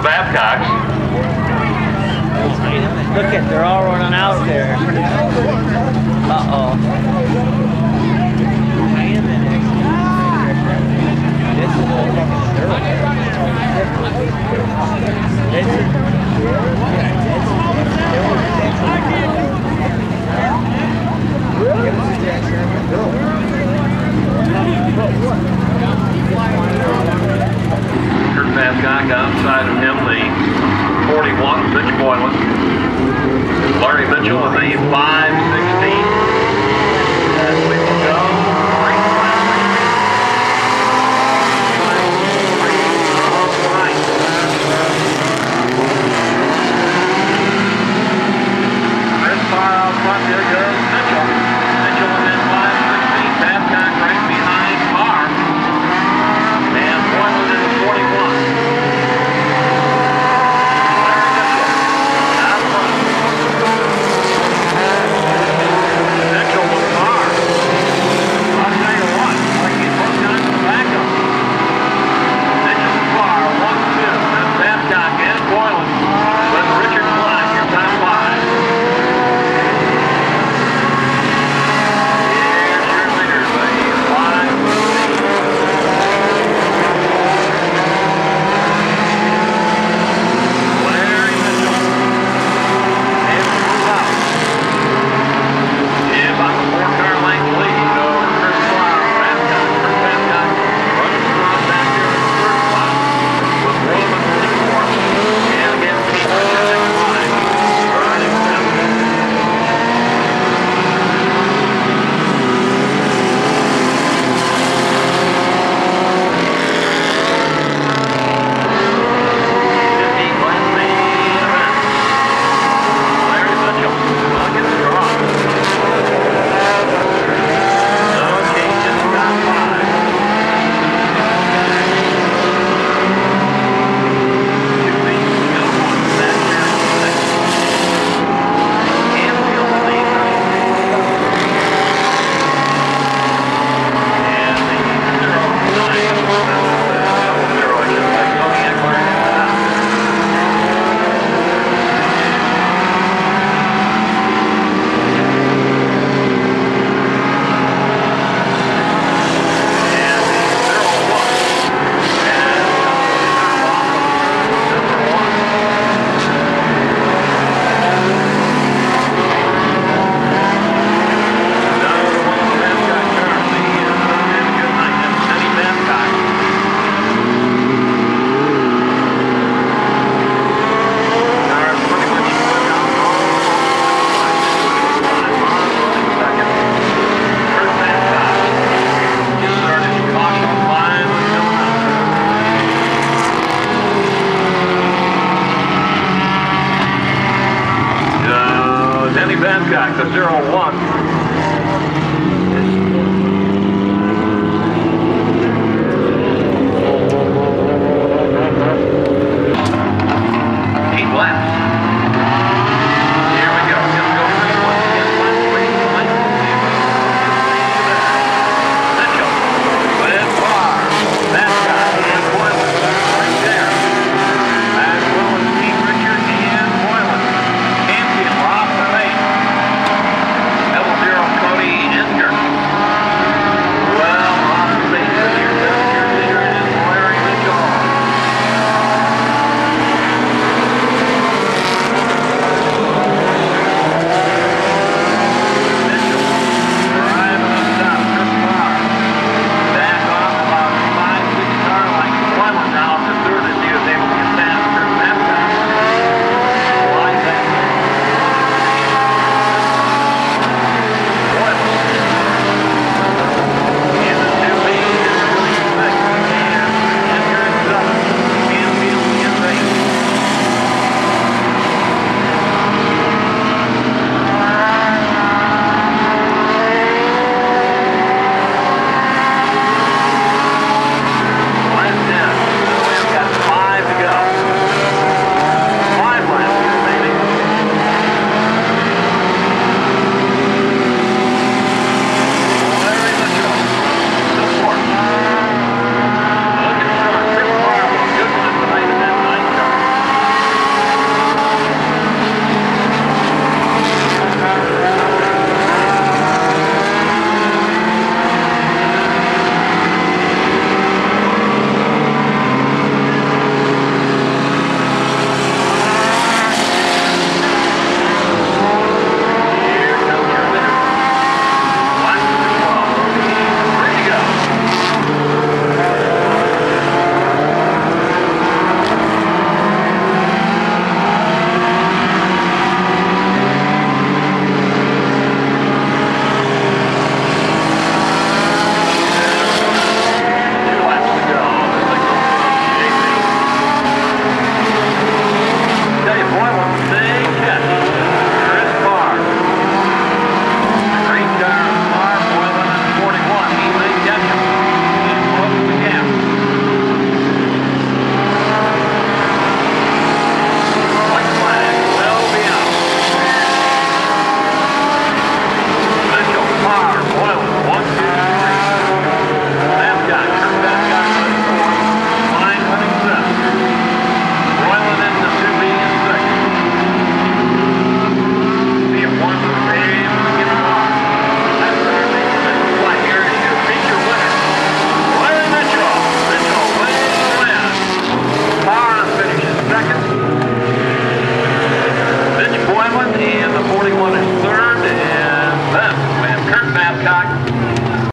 of Babcock's. Look at, they're all running out there. Babcock outside of him, the 41 pitch point. Larry Mitchell with the 5-16. As we will go, Chris far out front, there goes Mitchell. Mitchell with his 5-16. Babcock right behind Parr. And one within the 41. Babcock, the 0-1.